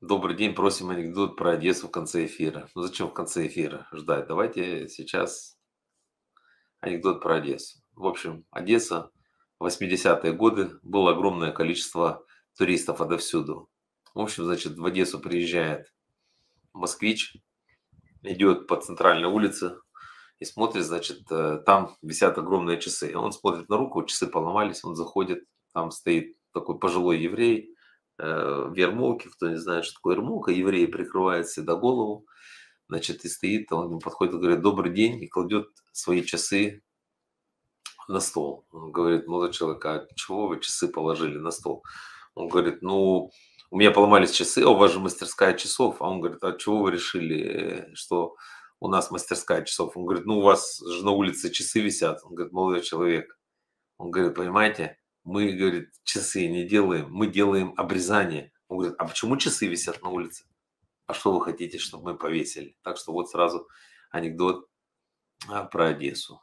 Добрый день, просим анекдот про Одессу в конце эфира. Ну зачем в конце эфира ждать? Давайте сейчас анекдот про Одессу. В общем, Одесса в 80-е годы было огромное количество туристов отовсюду. В общем, значит, в Одессу приезжает москвич, идет по центральной улице и смотрит, значит, там висят огромные часы. Он смотрит на руку, часы поломались, он заходит, там стоит такой пожилой еврей в ермолке, кто не знает, что такое ермолка, еврей прикрывает себе до голову, значит, и стоит, он ему подходит и говорит: добрый день, и кладет свои часы на стол. Он говорит: молодой человек, а чего вы часы положили на стол? Он говорит: ну, у меня поломались часы, а у вас же мастерская часов. А он говорит: а чего вы решили, что у нас мастерская часов? Он говорит: ну, у вас же на улице часы висят. Он говорит: молодой человек, он говорит, понимаете, мы, говорит, часы не делаем, мы делаем обрезание. Он говорит: а почему часы висят на улице? А что вы хотите, чтобы мы повесили? Так что вот сразу анекдот про Одессу.